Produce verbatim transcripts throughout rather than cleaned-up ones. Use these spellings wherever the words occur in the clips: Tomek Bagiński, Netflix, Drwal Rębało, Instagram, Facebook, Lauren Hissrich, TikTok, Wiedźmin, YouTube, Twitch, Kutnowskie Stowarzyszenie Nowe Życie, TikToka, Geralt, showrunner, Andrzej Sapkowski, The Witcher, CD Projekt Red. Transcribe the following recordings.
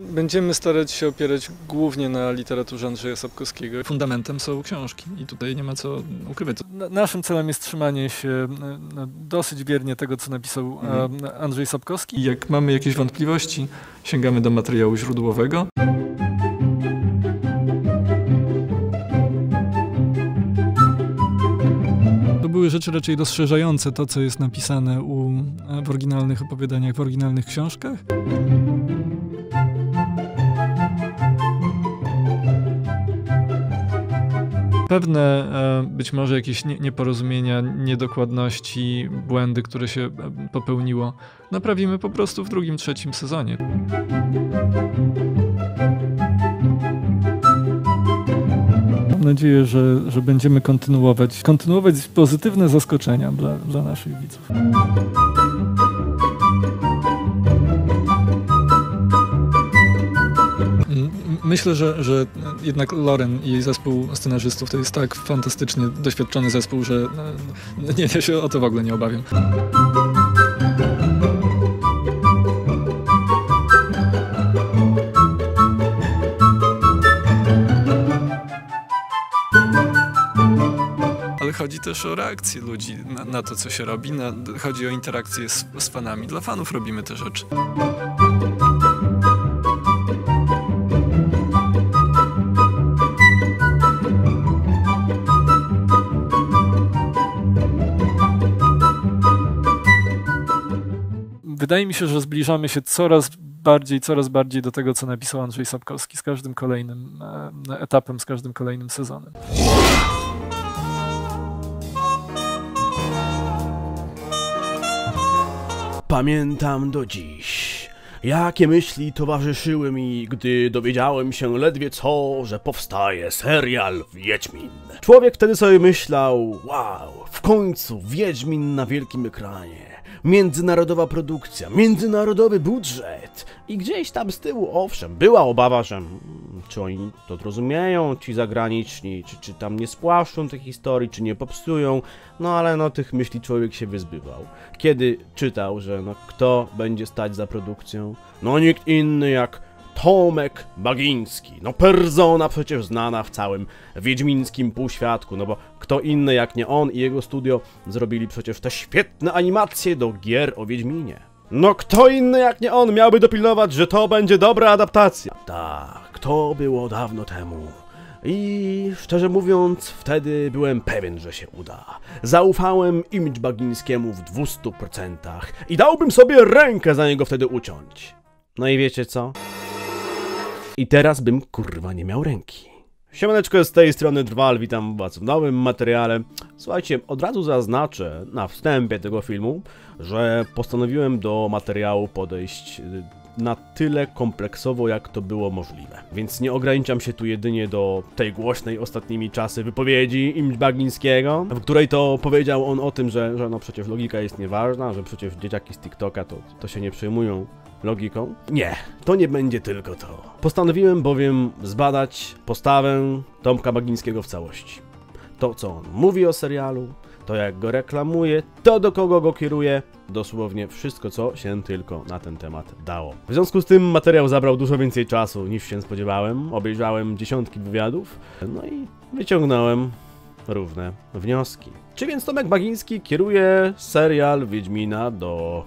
Będziemy starać się opierać głównie na literaturze Andrzeja Sapkowskiego. Fundamentem są książki i tutaj nie ma co ukrywać. Naszym celem jest trzymanie się dosyć biernie tego, co napisał Andrzej Sapkowski. Jak mamy jakieś wątpliwości, sięgamy do materiału źródłowego. Rzeczy raczej rozszerzające to, co jest napisane u, w oryginalnych opowiadaniach, w oryginalnych książkach. Pewne być może jakieś nieporozumienia, niedokładności, błędy, które się popełniło, naprawimy po prostu w drugim, trzecim sezonie. Mam nadzieję, że, że będziemy kontynuować, kontynuować pozytywne zaskoczenia dla, dla naszych widzów. Myślę, że, że jednak Lauren i jej zespół scenarzystów to jest tak fantastycznie doświadczony zespół, że nie, ja się o to w ogóle nie obawiam. Chodzi też o reakcję ludzi na, na to, co się robi. Na, chodzi o interakcję z, z fanami. Dla fanów robimy te rzeczy. Wydaje mi się, że zbliżamy się coraz bardziej, coraz bardziej do tego, co napisał Andrzej Sapkowski z każdym kolejnym etapem, z każdym kolejnym sezonem. Pamiętam do dziś, jakie myśli towarzyszyły mi, gdy dowiedziałem się ledwie co, że powstaje serial Wiedźmin. Człowiek wtedy sobie myślał, wow, w końcu Wiedźmin na wielkim ekranie. Międzynarodowa produkcja, międzynarodowy budżet. I gdzieś tam z tyłu, owszem, była obawa, że czy oni to zrozumieją, ci zagraniczni, czy, czy tam nie spłaszczą tych historii, czy nie popsują. No ale no tych myśli człowiek się wyzbywał. Kiedy czytał, że no kto będzie stać za produkcją? No nikt inny jak Tomek Bagiński. No persona przecież znana w całym wiedźmińskim półświatku, no bo kto inny jak nie on i jego studio zrobili przecież te świetne animacje do gier o Wiedźminie. No kto inny jak nie on miałby dopilnować, że to będzie dobra adaptacja. Tak, to było dawno temu. I szczerze mówiąc, wtedy byłem pewien, że się uda. Zaufałem imidż Bagińskiemu w dwustu procentach i dałbym sobie rękę za niego wtedy uciąć. No i wiecie co? I teraz bym kurwa nie miał ręki. Siemaneczko, z tej strony Drwal, witam was w nowym materiale. Słuchajcie, od razu zaznaczę na wstępie tego filmu, że postanowiłem do materiału podejść na tyle kompleksowo, jak to było możliwe. Więc nie ograniczam się tu jedynie do tej głośnej ostatnimi czasy wypowiedzi imidż Bagińskiego, w której to powiedział on o tym, że, że no przecież logika jest nieważna, że przecież dzieciaki z TikToka to, to się nie przejmują logiką. Nie, to nie będzie tylko to. Postanowiłem bowiem zbadać postawę Tomka Bagińskiego w całości. To, co on mówi o serialu, to jak go reklamuje, to do kogo go kieruje, dosłownie wszystko, co się tylko na ten temat dało. W związku z tym materiał zabrał dużo więcej czasu, niż się spodziewałem. Obejrzałem dziesiątki wywiadów, no i wyciągnąłem równe wnioski. Czy więc Tomek Bagiński kieruje serial Wiedźmina do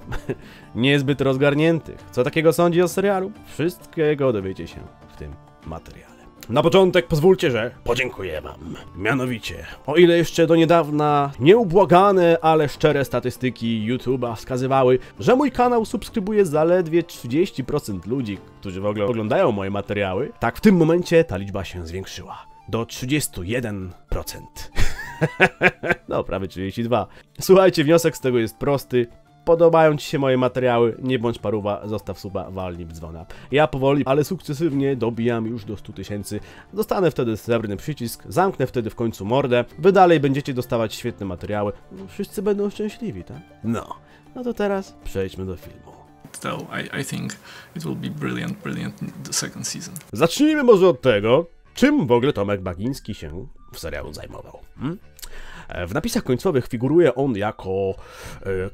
niezbyt rozgarniętych? Co takiego sądzi o serialu? Wszystkiego dowiecie się w tym materiale. Na początek pozwólcie, że podziękuję wam. Mianowicie, o ile jeszcze do niedawna nieubłagane, ale szczere statystyki YouTube'a wskazywały, że mój kanał subskrybuje zaledwie trzydzieści procent ludzi, którzy w ogóle oglądają moje materiały, tak w tym momencie ta liczba się zwiększyła do trzydziestu jeden procent. No, prawie trzydzieści dwa. Słuchajcie, wniosek z tego jest prosty. Podobają ci się moje materiały, nie bądź paruwa, zostaw suba, walnij w dzwona. Ja powoli, ale sukcesywnie dobijam już do stu tysięcy. Dostanę wtedy srebrny przycisk, zamknę wtedy w końcu mordę. Wy dalej będziecie dostawać świetne materiały. No, wszyscy będą szczęśliwi, tak? No, no to teraz przejdźmy do filmu. So, I, I think it will be brilliant, brilliant the second season. Zacznijmy może od tego, czym w ogóle Tomek Bagiński się w serialu zajmował. Hmm? W napisach końcowych figuruje on jako e,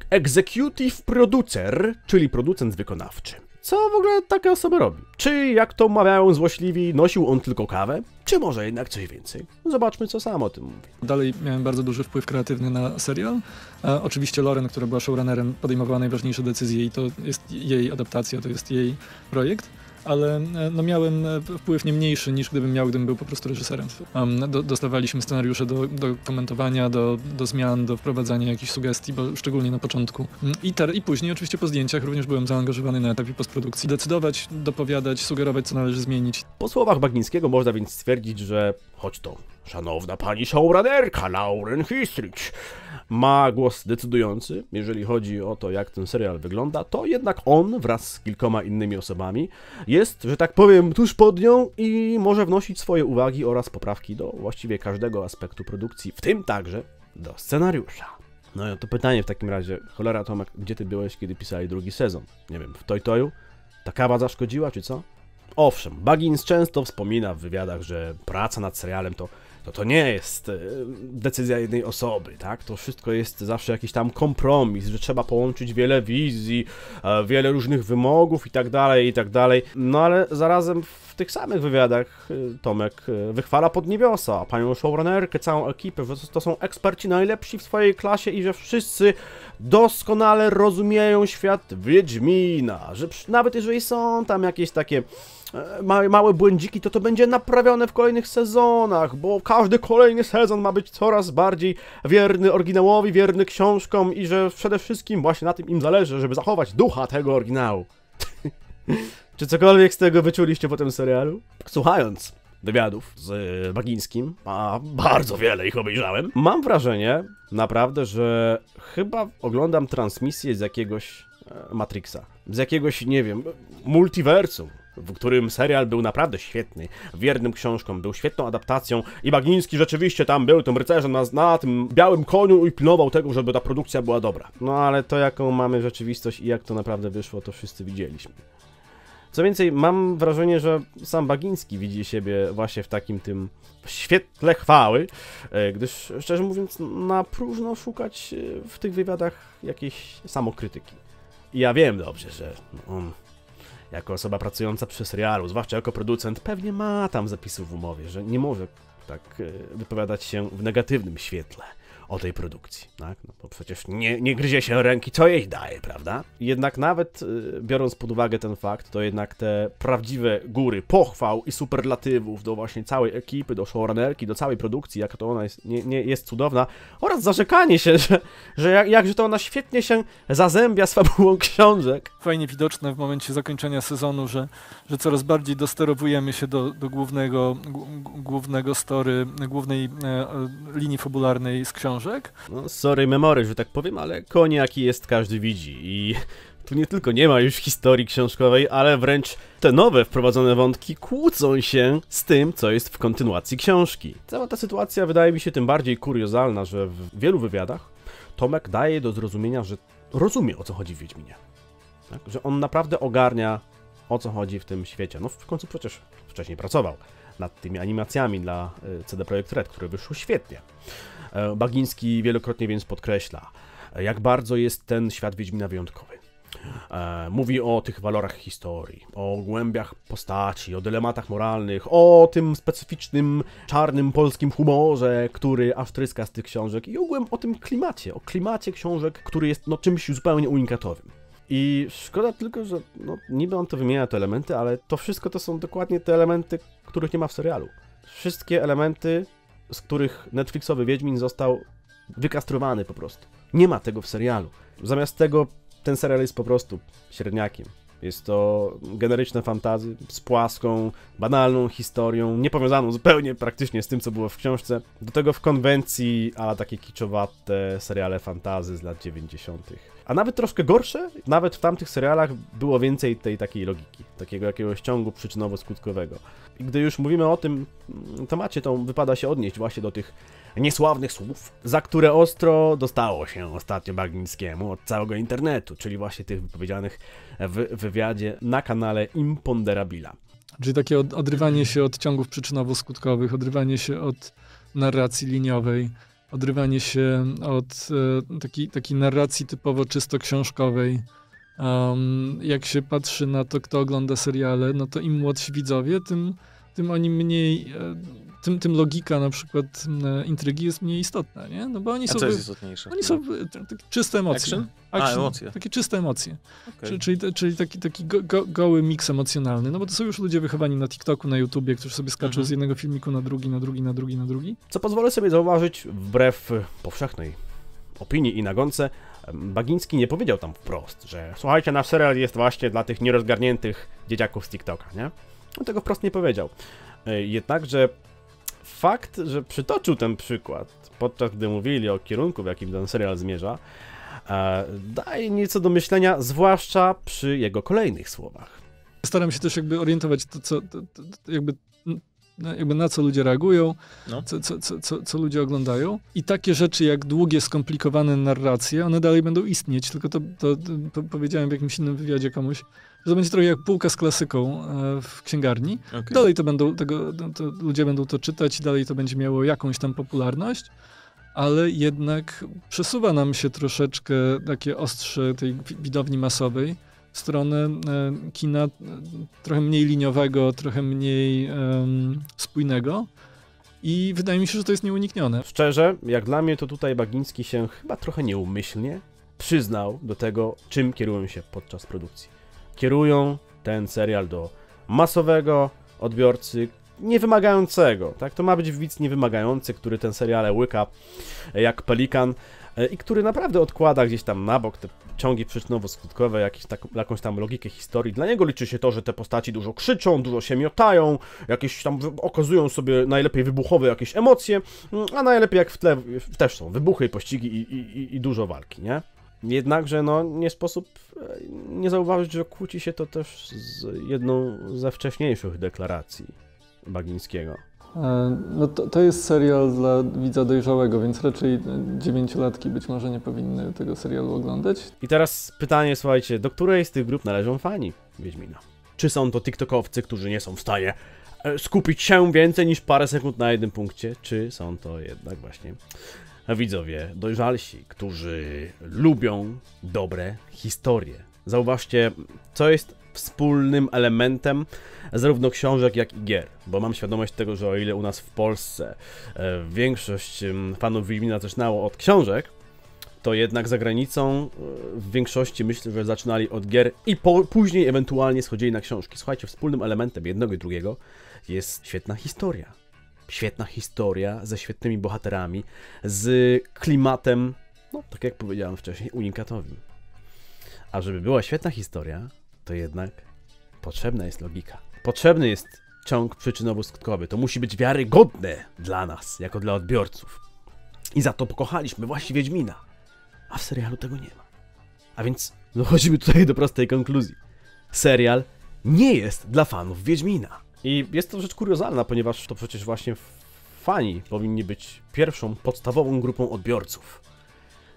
executive producer, czyli producent wykonawczy. Co w ogóle taka osoba robi? Czy, jak to mawiają złośliwi, nosił on tylko kawę? Czy może jednak coś więcej? Zobaczmy, co sam o tym mówi. Dalej miałem bardzo duży wpływ kreatywny na serial. E, oczywiście Lauren, która była showrunnerem, podejmowała najważniejsze decyzje i to jest jej adaptacja, to jest jej projekt. Ale no, miałem wpływ nie mniejszy niż gdybym miał, gdybym był po prostu reżyserem. Um, do, dostawaliśmy scenariusze do, do komentowania, do, do zmian, do wprowadzania jakichś sugestii, bo szczególnie na początku. I, ter, I później oczywiście po zdjęciach również byłem zaangażowany na etapie postprodukcji. Decydować, dopowiadać, sugerować, co należy zmienić. Po słowach Bagińskiego można więc stwierdzić, że choć to szanowna pani showrunnerka Lauren Hissrich ma głos decydujący, jeżeli chodzi o to, jak ten serial wygląda, to jednak on wraz z kilkoma innymi osobami jest, że tak powiem, tuż pod nią i może wnosić swoje uwagi oraz poprawki do właściwie każdego aspektu produkcji, w tym także do scenariusza. No i to pytanie w takim razie, cholera Tomek, gdzie ty byłeś, kiedy pisali drugi sezon? Nie wiem, w Toy Toyu? Ta kawa zaszkodziła, czy co? Owszem, Baggins często wspomina w wywiadach, że praca nad serialem to To, to nie jest decyzja jednej osoby, tak? To wszystko jest zawsze jakiś tam kompromis, że trzeba połączyć wiele wizji, wiele różnych wymogów i tak dalej, i tak dalej. No ale zarazem w tych samych wywiadach Tomek wychwala pod niebiosa panią showrunnerkę, całą ekipę, że to są eksperci najlepsi w swojej klasie i że wszyscy doskonale rozumieją świat Wiedźmina, że nawet jeżeli są tam jakieś takie Małe, małe błędziki, to to będzie naprawione w kolejnych sezonach, bo każdy kolejny sezon ma być coraz bardziej wierny oryginałowi, wierny książkom i że przede wszystkim właśnie na tym im zależy, żeby zachować ducha tego oryginału. Czy cokolwiek z tego wyczuliście po tym serialu? Słuchając wywiadów z Bagińskim, a bardzo wiele ich obejrzałem, mam wrażenie naprawdę, że chyba oglądam transmisję z jakiegoś Matrixa, z jakiegoś, nie wiem, multiversum, w którym serial był naprawdę świetny, wiernym książkom, był świetną adaptacją i Bagiński rzeczywiście tam był tym rycerzem na, na tym białym koniu i pilnował tego, żeby ta produkcja była dobra. No ale to, jaką mamy rzeczywistość i jak to naprawdę wyszło, to wszyscy widzieliśmy. Co więcej, mam wrażenie, że sam Bagiński widzi siebie właśnie w takim tym świetle chwały, gdyż szczerze mówiąc na próżno szukać w tych wywiadach jakiejś samokrytyki. I ja wiem dobrze, że on jako osoba pracująca przy serialu, zwłaszcza jako producent, pewnie ma tam zapisy w umowie, że nie może tak wypowiadać się w negatywnym świetle o tej produkcji, tak? No bo przecież nie, nie gryzie się ręki, co jej daje, prawda? Jednak nawet biorąc pod uwagę ten fakt, to jednak te prawdziwe góry pochwał i superlatywów do właśnie całej ekipy, do showrunnerki, do całej produkcji, jaka to ona jest, nie, nie jest cudowna, oraz zarzekanie się, że, że jak, jakże to ona świetnie się zazębia z fabułą książek. Fajnie widoczne w momencie zakończenia sezonu, że, że coraz bardziej dosterowujemy się do, do głównego, głównego story, głównej e, linii fabularnej z książek. No, sorry memory, że tak powiem, ale koń jaki jest każdy widzi i tu nie tylko nie ma już historii książkowej, ale wręcz te nowe wprowadzone wątki kłócą się z tym, co jest w kontynuacji książki. Cała ta sytuacja wydaje mi się tym bardziej kuriozalna, że w wielu wywiadach Tomek daje do zrozumienia, że rozumie, o co chodzi w Wiedźminie. Tak? Że on naprawdę ogarnia, o co chodzi w tym świecie. No w końcu przecież wcześniej pracował nad tymi animacjami dla C D Projekt Red, które wyszły świetnie. Bagiński wielokrotnie więc podkreśla, jak bardzo jest ten świat Wiedźmina wyjątkowy. Mówi o tych walorach historii, o głębiach postaci, o dylematach moralnych, o tym specyficznym, czarnym polskim humorze, który aż tryska z tych książek i ogółem o tym klimacie, o klimacie książek, który jest no, czymś zupełnie unikatowym. I szkoda tylko, że no, niby on to wymienia te elementy, ale to wszystko to są dokładnie te elementy, których nie ma w serialu. Wszystkie elementy, z których Netflixowy Wiedźmin został wykastrowany po prostu. Nie ma tego w serialu. Zamiast tego ten serial jest po prostu średniakiem. Jest to generyczne fantasy z płaską, banalną historią, niepowiązaną zupełnie praktycznie z tym, co było w książce. Do tego w konwencji, a takie kiczowate seriale fantasy z lat dziewięćdziesiątych. A nawet troszkę gorsze, nawet w tamtych serialach było więcej tej takiej logiki, takiego jakiegoś ciągu przyczynowo-skutkowego. I gdy już mówimy o tym temacie, to wypada się odnieść właśnie do tych niesławnych słów, za które ostro dostało się ostatnio Bagińskiemu od całego internetu, czyli właśnie tych wypowiedzianych w wywiadzie na kanale Imponderabilia. Czyli takie od, odrywanie się od ciągów przyczynowo-skutkowych, odrywanie się od narracji liniowej, odrywanie się od e, takiej taki narracji typowo czysto książkowej, Um, jak się patrzy na to, kto ogląda seriale, no to im młodsi widzowie, tym, tym oni mniej, tym, tym logika na przykład intrygi jest mniej istotna, nie? No bo oni są, jest istotniejsze? Oni są takie czyste emocje. Action? Action, A, emocje. Takie czyste emocje. Okay. Czyli, czyli taki, taki go, go, goły miks emocjonalny, no bo to są już ludzie wychowani na TikToku, na YouTubie, którzy sobie skaczą mhm. z jednego filmiku na drugi, na drugi, na drugi, na drugi. Co pozwolę sobie zauważyć, wbrew powszechnej opinii i nagonce, Bagiński nie powiedział tam wprost, że słuchajcie, nasz serial jest właśnie dla tych nierozgarniętych dzieciaków z TikToka, nie? On tego wprost nie powiedział. Jednakże fakt, że przytoczył ten przykład, podczas gdy mówili o kierunku, w jakim ten serial zmierza, daje nieco do myślenia, zwłaszcza przy jego kolejnych słowach. Staram się też jakby orientować to, co to, to, to jakby... jakby na co ludzie reagują, no. co, co, co, co ludzie oglądają. I takie rzeczy jak długie, skomplikowane narracje, one dalej będą istnieć, tylko to, to, to powiedziałem w jakimś innym wywiadzie komuś, że to będzie trochę jak półka z klasyką w księgarni. Okay. Dalej to będą, tego, to ludzie będą to czytać i dalej to będzie miało jakąś tam popularność, ale jednak przesuwa nam się troszeczkę takie ostrze tej widowni masowej w stronę kina trochę mniej liniowego, trochę mniej um, spójnego i wydaje mi się, że to jest nieuniknione. Szczerze, jak dla mnie to tutaj Bagiński się chyba trochę nieumyślnie przyznał do tego, czym kierują się podczas produkcji. Kierują ten serial do masowego odbiorcy niewymagającego, tak? To ma być widz niewymagający, który ten serial łyka jak pelikan i który naprawdę odkłada gdzieś tam na bok te ciągi przyczynowo-skutkowe, jakieś tak, jakąś tam logikę historii. Dla niego liczy się to, że te postaci dużo krzyczą, dużo się miotają, jakieś tam okazują sobie najlepiej wybuchowe jakieś emocje, a najlepiej jak w tle też są wybuchy, pościgi i, i, i dużo walki, nie? Jednakże no nie sposób nie zauważyć, że kłóci się to też z jedną ze wcześniejszych deklaracji Bagińskiego. No to, to jest serial dla widza dojrzałego, więc raczej dziewięciolatki być może nie powinny tego serialu oglądać. I teraz pytanie, słuchajcie, do której z tych grup należą fani Wiedźmina? Czy są to tiktokowcy, którzy nie są w stanie skupić się więcej niż parę sekund na jednym punkcie? Czy są to jednak właśnie widzowie dojrzalsi, którzy lubią dobre historie? Zauważcie, co jest wspólnym elementem zarówno książek, jak i gier, bo mam świadomość tego, że o ile u nas w Polsce e, większość fanów Wiedźmina zaczynało od książek, to jednak za granicą e, w większości myślę, że zaczynali od gier i po, później ewentualnie schodzili na książki. Słuchajcie, wspólnym elementem jednego i drugiego jest świetna historia. Świetna historia ze świetnymi bohaterami, z klimatem, no tak jak powiedziałem wcześniej, unikatowym. A żeby była świetna historia, to jednak potrzebna jest logika. Potrzebny jest ciąg przyczynowo-skutkowy. To musi być wiarygodne dla nas, jako dla odbiorców. I za to pokochaliśmy właśnie Wiedźmina. A w serialu tego nie ma. A więc dochodzimy tutaj do prostej konkluzji. Serial nie jest dla fanów Wiedźmina. I jest to rzecz kuriozalna, ponieważ to przecież właśnie fani powinni być pierwszą, podstawową grupą odbiorców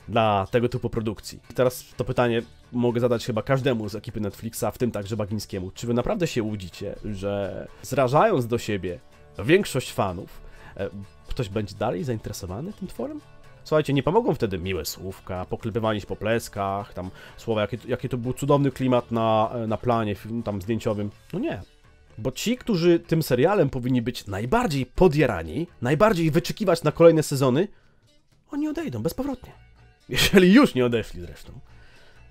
dla tego typu produkcji. I teraz to pytanie mogę zadać chyba każdemu z ekipy Netflixa, w tym także Bagińskiemu. Czy wy naprawdę się łudzicie, że zrażając do siebie większość fanów, e, ktoś będzie dalej zainteresowany tym tworem? Słuchajcie, nie pomogą wtedy miłe słówka, poklepywanie się po pleskach, tam słowa, jaki, jaki to był cudowny klimat na, na planie tam zdjęciowym. No nie. Bo ci, którzy tym serialem powinni być najbardziej podjarani, najbardziej wyczekiwać na kolejne sezony, oni odejdą bezpowrotnie. Jeżeli już nie odeszli zresztą.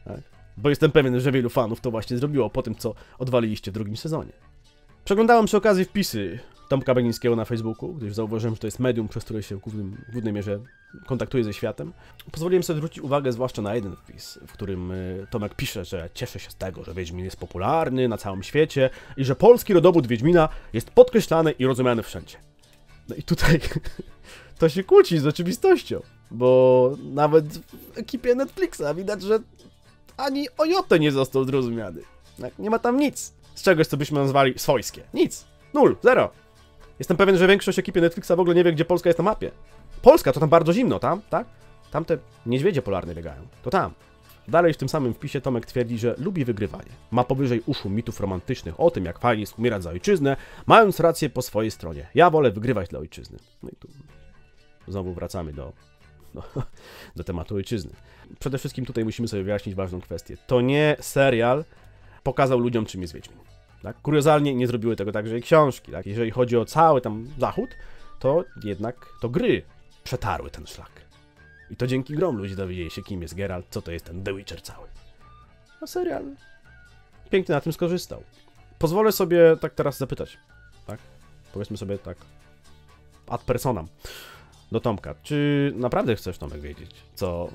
Tak? Bo jestem pewien, że wielu fanów to właśnie zrobiło po tym, co odwaliliście w drugim sezonie. Przeglądałem przy okazji wpisy Tomka Bagińskiego na Facebooku, gdyż zauważyłem, że to jest medium, przez które się w, głównym, w głównej mierze kontaktuje ze światem. Pozwoliłem sobie zwrócić uwagę zwłaszcza na jeden wpis, w którym Tomek pisze, że cieszy się z tego, że Wiedźmin jest popularny na całym świecie i że polski rodowód Wiedźmina jest podkreślany i rozumiany wszędzie. No i tutaj to się kłóci z oczywistością. Bo nawet w ekipie Netflixa widać, że ani ojotę nie został zrozumiany. Nie ma tam nic z czegoś, co byśmy nazwali swojskie. Nic. Nul. Zero. Jestem pewien, że większość ekipy Netflixa w ogóle nie wie, gdzie Polska jest na mapie. Polska to tam bardzo zimno, tam, tak? Tam te niedźwiedzie polarne biegają. To tam. Dalej w tym samym wpisie Tomek twierdzi, że lubi wygrywanie. Ma powyżej uszu mitów romantycznych o tym, jak fajnie jest umierać za ojczyznę, mając rację po swojej stronie. Ja wolę wygrywać dla ojczyzny. No i tu znowu wracamy do no, do tematu ojczyzny. Przede wszystkim tutaj musimy sobie wyjaśnić ważną kwestię. To nie serial pokazał ludziom, czym jest Wiedźmin. Tak? Kuriozalnie nie zrobiły tego także i książki. Tak? Jeżeli chodzi o cały tam zachód, to jednak to gry przetarły ten szlak. I to dzięki grom ludzie dowiedzieli się, kim jest Geralt, co to jest ten The Witcher cały. No serial pięknie na tym skorzystał. Pozwolę sobie tak teraz zapytać, tak? Powiedzmy sobie tak ad personam do Tomka. Czy naprawdę chcesz, Tomek, wiedzieć, co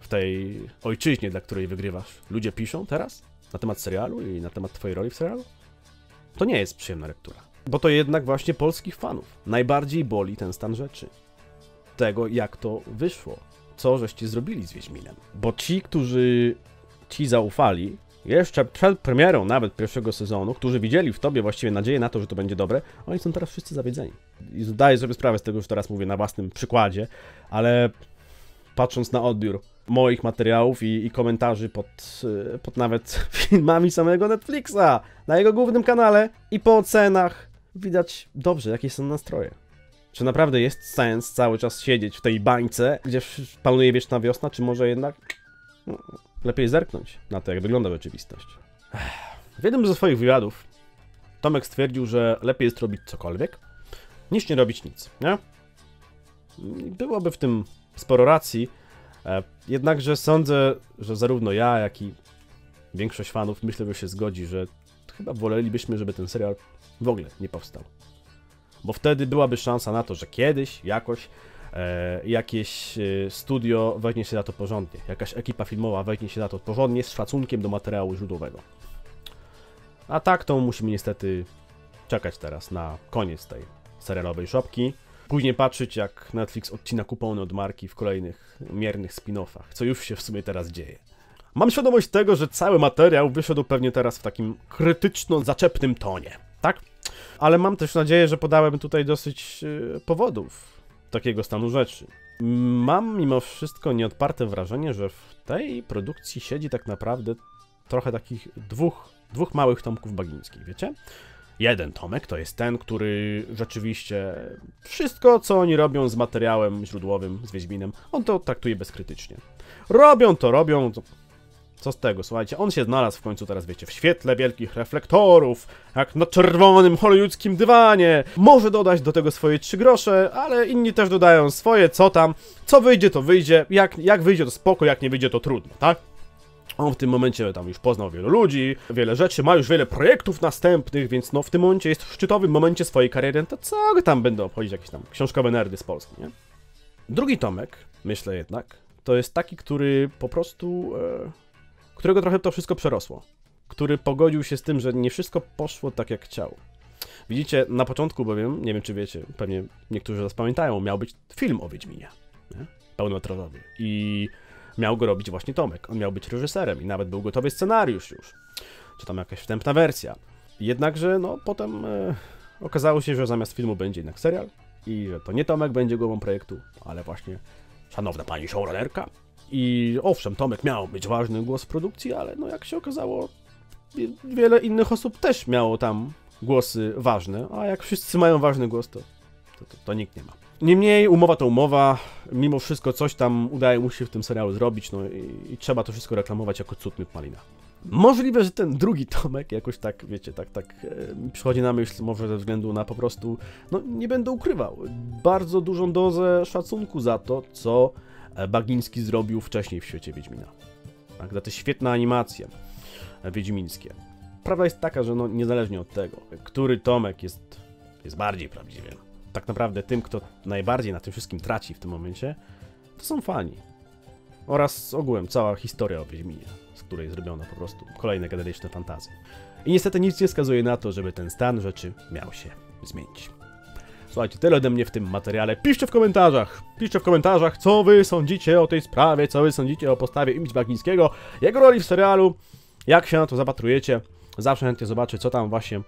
w tej ojczyźnie, dla której wygrywasz, ludzie piszą teraz na temat serialu i na temat twojej roli w serialu? To nie jest przyjemna lektura, bo to jednak właśnie polskich fanów najbardziej boli ten stan rzeczy. Tego, jak to wyszło, co żeście zrobili z Wiedźminem. Bo ci, którzy ci zaufali, jeszcze przed premierą nawet pierwszego sezonu, którzy widzieli w tobie właściwie nadzieję na to, że to będzie dobre, oni są teraz wszyscy zawiedzeni. I zdaję sobie sprawę z tego, że teraz mówię na własnym przykładzie, ale patrząc na odbiór moich materiałów i, i komentarzy pod, pod nawet filmami samego Netflixa, na jego głównym kanale i po ocenach, widać dobrze, jakie są nastroje. Czy naprawdę jest sens cały czas siedzieć w tej bańce, gdzie panuje wieczna wiosna, czy może jednak no, lepiej zerknąć na to, jak wygląda rzeczywistość? W jednym ze swoich wywiadów Tomek stwierdził, że lepiej jest robić cokolwiek, niż nie robić nic, nie? Byłoby w tym sporo racji, jednakże sądzę, że zarówno ja, jak i większość fanów, myślę, że się zgodzi, że chyba wolelibyśmy, żeby ten serial w ogóle nie powstał. Bo wtedy byłaby szansa na to, że kiedyś, jakoś, e, jakieś e, studio weźmie się za to porządnie, jakaś ekipa filmowa weźmie się za to porządnie, z szacunkiem do materiału źródłowego. A tak to musimy niestety czekać teraz na koniec tej serialowej szopki. Później patrzeć, jak Netflix odcina kupony od marki w kolejnych miernych spin-offach, co już się w sumie teraz dzieje. Mam świadomość tego, że cały materiał wyszedł pewnie teraz w takim krytyczno-zaczepnym tonie, tak? Ale mam też nadzieję, że podałem tutaj dosyć powodów takiego stanu rzeczy. Mam mimo wszystko nieodparte wrażenie, że w tej produkcji siedzi tak naprawdę trochę takich dwóch, dwóch małych Tomków Bagińskich, wiecie? Jeden Tomek to jest ten, który rzeczywiście wszystko, co oni robią z materiałem źródłowym, z Wiedźminem, on to traktuje bezkrytycznie. Robią to, robią... To... Co z tego, słuchajcie, on się znalazł w końcu teraz, wiecie, w świetle wielkich reflektorów, jak na czerwonym hollywoodzkim dywanie. Może dodać do tego swoje trzy grosze, ale inni też dodają swoje, co tam, co wyjdzie, to wyjdzie, jak, jak wyjdzie, to spoko, jak nie wyjdzie, to trudno, tak? On w tym momencie tam już poznał wielu ludzi, wiele rzeczy, ma już wiele projektów następnych, więc no w tym momencie jest w szczytowym momencie swojej kariery, to co tam będą obchodzić jakieś tam książkowe nerdy z Polski, nie? Drugi Tomek, myślę jednak, to jest taki, który po prostu... E... którego trochę to wszystko przerosło, który pogodził się z tym, że nie wszystko poszło tak, jak chciał. Widzicie, na początku bowiem, nie wiem czy wiecie, pewnie niektórzy nas pamiętają, miał być film o Wiedźminie, nie? Pełnometrażowy. I miał go robić właśnie Tomek, on miał być reżyserem i nawet był gotowy scenariusz już, czy tam jakaś wstępna wersja. Jednakże, no, potem e, okazało się, że zamiast filmu będzie jednak serial i że to nie Tomek będzie głową projektu, ale właśnie szanowna pani showrunnerka. I owszem, Tomek miał mieć ważny głos w produkcji, ale no jak się okazało, wiele innych osób też miało tam głosy ważne, a jak wszyscy mają ważny głos, to, to, to, to nikt nie ma. Niemniej umowa to umowa, mimo wszystko coś tam udaje mu się w tym serialu zrobić, no i, i trzeba to wszystko reklamować jako cud miód malina. Możliwe, że ten drugi Tomek jakoś tak, wiecie, tak, tak e, przychodzi na myśl, może ze względu na po prostu, no nie będę ukrywał, bardzo dużą dozę szacunku za to, co Bagiński zrobił wcześniej w świecie Wiedźmina. Tak, za te świetne animacje wiedźmińskie. Prawda jest taka, że no, niezależnie od tego, który Tomek jest, jest bardziej prawdziwym, tak naprawdę tym, kto najbardziej na tym wszystkim traci w tym momencie, to są fani. Oraz ogółem cała historia o Wiedźminie, z której zrobiono po prostu kolejne generyczne fantazje. I niestety nic nie wskazuje na to, żeby ten stan rzeczy miał się zmienić. Słuchajcie, tyle ode mnie w tym materiale. Piszcie w komentarzach, piszcie w komentarzach, co wy sądzicie o tej sprawie, co wy sądzicie o postawie Imponderabilia Bagińskiego, jego roli w serialu, jak się na to zapatrujecie. Zawsze chętnie zobaczę, co tam właśnie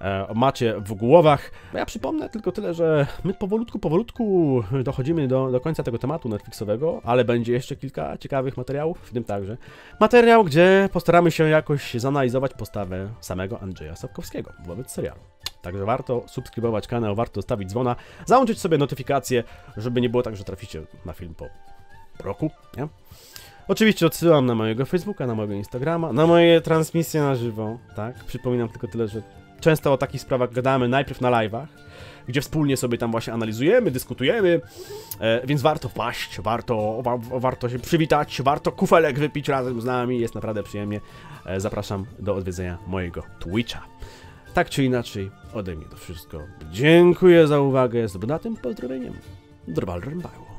e, macie w głowach. No ja przypomnę tylko tyle, że my powolutku, powolutku dochodzimy do, do końca tego tematu Netflixowego, ale będzie jeszcze kilka ciekawych materiałów, w tym także materiał, gdzie postaramy się jakoś zanalizować postawę samego Andrzeja Sapkowskiego wobec serialu. Także warto subskrybować kanał, warto stawić dzwona, załączyć sobie notyfikacje, żeby nie było tak, że traficie na film po roku, nie? Oczywiście odsyłam na mojego Facebooka, na mojego Instagrama, na moje transmisje na żywo, tak? Przypominam tylko tyle, że często o takich sprawach gadamy najpierw na live'ach, gdzie wspólnie sobie tam właśnie analizujemy, dyskutujemy, e, więc warto wpaść, warto, wa, warto się przywitać, warto kufelek wypić razem z nami, jest naprawdę przyjemnie. E, zapraszam do odwiedzenia mojego Twitcha. Tak czy inaczej, ode mnie to wszystko. Dziękuję za uwagę, z dodatym pozdrowieniem. Drwal rębało.